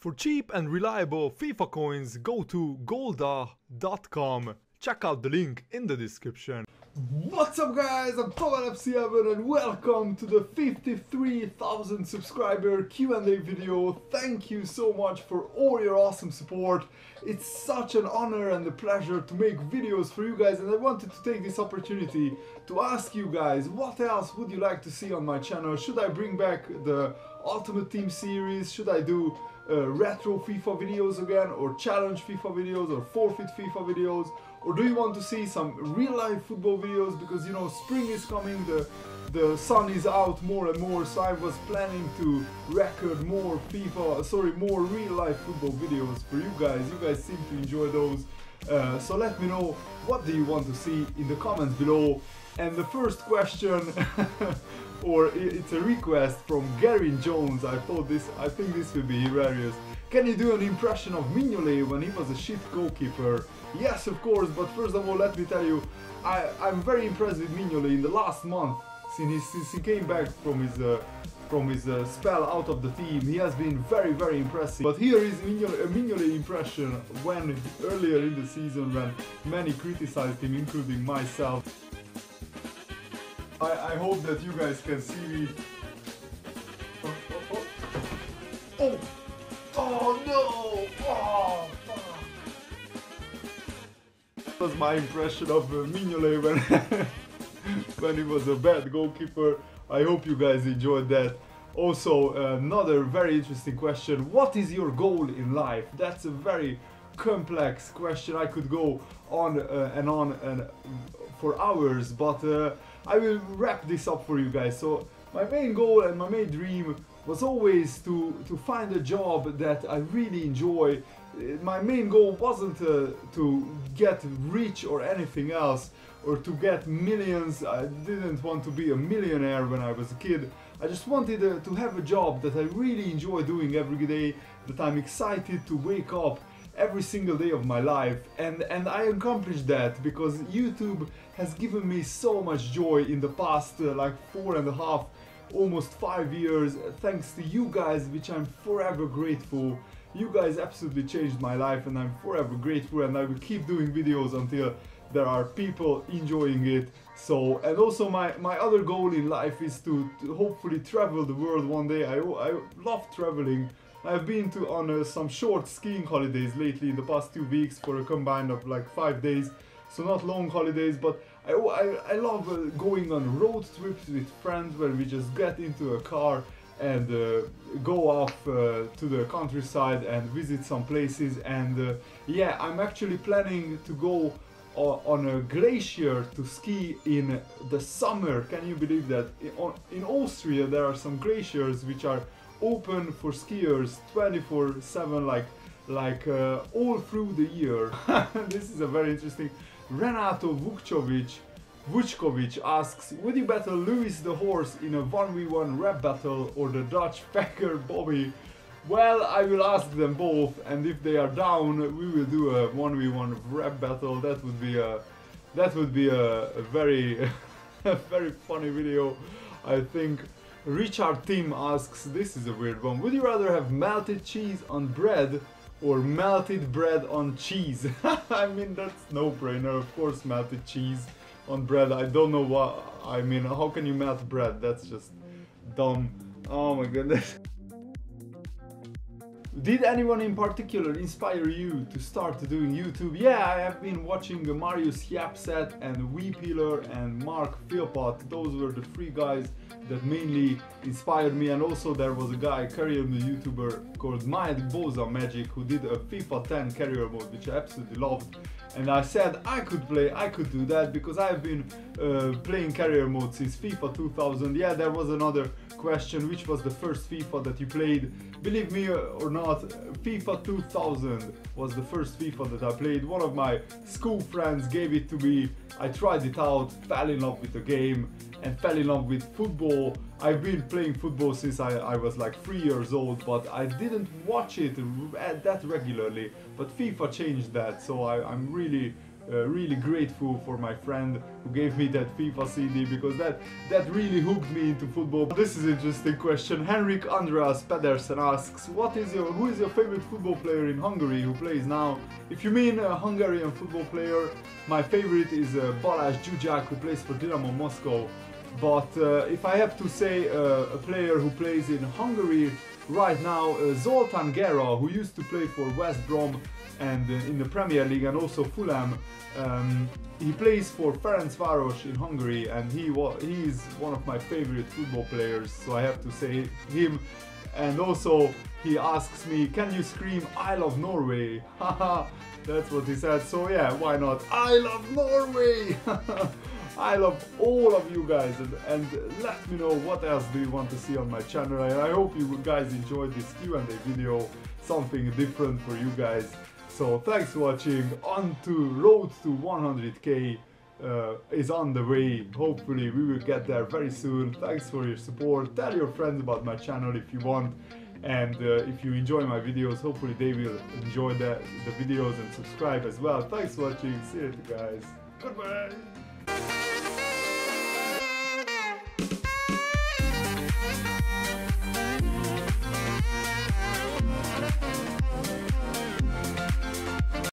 For cheap and reliable FIFA coins, go to golda.com. Check out the link in the description. What's up guys, I'm TomLFCHeaven and welcome to the 53,000 subscriber Q&A video. Thank you so much for all your awesome support. It's such an honor and a pleasure to make videos for you guys, and I wanted to take this opportunity to ask you guys what else would you like to see on my channel. Should I bring back the Ultimate Team series? Should I do retro FIFA videos again, or challenge FIFA videos, or forfeit FIFA videos? Or do you want to see some real-life football videos? Because, you know, spring is coming, the sun is out more and more, so I was planning to record more more real-life football videos for you guys. You guys seem to enjoy those. So let me know what do you want to see in the comments below. And the first question, or it's a request from Garin Jones. I think this will be hilarious. Can you do an impression of Mignolet when he was a shit goalkeeper? Yes, of course, but first of all, let me tell you, I'm very impressed with Mignolet in the last month. Since he came back from his spell out of the team, he has been very, very impressive. But here is Mignolet impression when earlier in the season, when many criticized him, including myself. I hope that you guys can see me. Oh! Oh no! Oh! That was my impression of Mignolet when, when he was a bad goalkeeper. I hope you guys enjoyed that. Also, another very interesting question. What is your goal in life? That's a very complex question. I could go on and for hours, but I will wrap this up for you guys. So my main goal and my main dream was always to find a job that I really enjoy. My main goal wasn't to get rich or anything else, or to get millions. I didn't want to be a millionaire when I was a kid. I just wanted to have a job that I really enjoy doing every day, that I'm excited to wake up every single day of my life, and I accomplished that because YouTube has given me so much joy in the past like 4.5 almost 5 years, thanks to you guys, which I'm forever grateful. You guys absolutely changed my life and I'm forever grateful, and I will keep doing videos until there are people enjoying it. So, and also my other goal in life is to hopefully travel the world one day. I love traveling. I've been on some short skiing holidays lately in the past 2 weeks for a combined of like 5 days, so not long holidays, but I love going on road trips with friends where we just get into a car and go off to the countryside and visit some places. And yeah, I'm actually planning to go on a glacier to ski in the summer. Can you believe that? In Austria there are some glaciers which are open for skiers 24/7, like all through the year. This is a very interesting. Renato Vučković asks, would you battle Lewis the horse in a 1v1 rap battle or the Dutch fecker Bobby? Well, I will ask them both, and if they are down, we will do a 1v1 rap battle. That would be a very a very funny video, I think. Richard Tim asks, this is a weird one, would you rather have melted cheese on bread or melted bread on cheese? I mean, that's no-brainer, of course, melted cheese on bread. I don't know what, I mean, how can you melt bread? That's just dumb. Oh my goodness. Did anyone in particular inspire you to start doing YouTube? Yeah, I have been watching Marius Japset and WeePeeler and Mark Philpott. Those were the three guys that mainly inspired me. And also there was a guy, career mode YouTuber, called Maed Boza Magic, who did a FIFA 10 career mode, which I absolutely loved. And I said I could do that, because I've been playing career mode since FIFA 2000. Yeah, there was another question, which was the first FIFA that you played? Believe me or not, FIFA 2000 was the first FIFA that I played. One of my school friends gave it to me. I tried it out, fell in love with the game, and fell in love with football. I've been playing football since I was like 3 years old, but I didn't watch it that regularly. But FIFA changed that, so I'm really really grateful for my friend who gave me that FIFA CD, because that really hooked me into football. This is an interesting question. Henrik Andreas Pedersen asks, who is your favorite football player in Hungary who plays now? If you mean a Hungarian football player, my favorite is Balazs Dujak, who plays for Dynamo Moscow. But if I have to say a player who plays in Hungary right now, Zoltán Gera, who used to play for West Brom and in the Premier League and also Fulham. He plays for Ferencváros in Hungary, and he is one of my favorite football players, so I have to say him. And also he asks me, can you scream I love Norway? Haha, that's what he said, so yeah, why not? I love Norway! I love all of you guys, and let me know what else do you want to see on my channel, and I hope you guys enjoyed this Q&A video, something different for you guys. So thanks for watching. On to road to 100k is on the way. Hopefully we will get there very soon. Thanks for your support. Tell your friends about my channel if you want, and if you enjoy my videos, hopefully they will enjoy the videos and subscribe as well. Thanks for watching. See you guys. Goodbye.